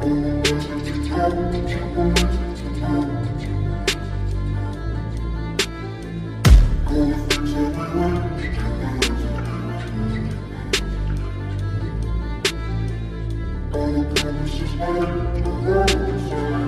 All the promises made, the world is mine.